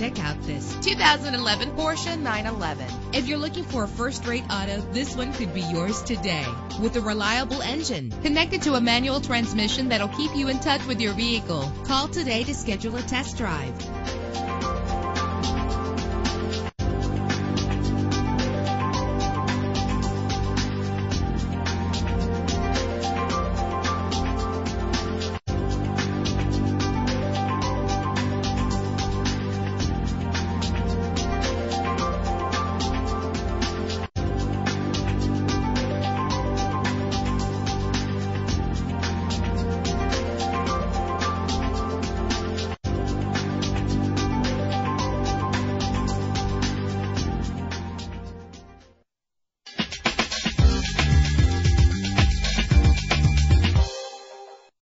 check out this 2011 Porsche 911. If you're looking for a first-rate auto, this one could be yours today. With a reliable engine connected to a manual transmission that'll keep you in touch with your vehicle. Call today to schedule a test drive.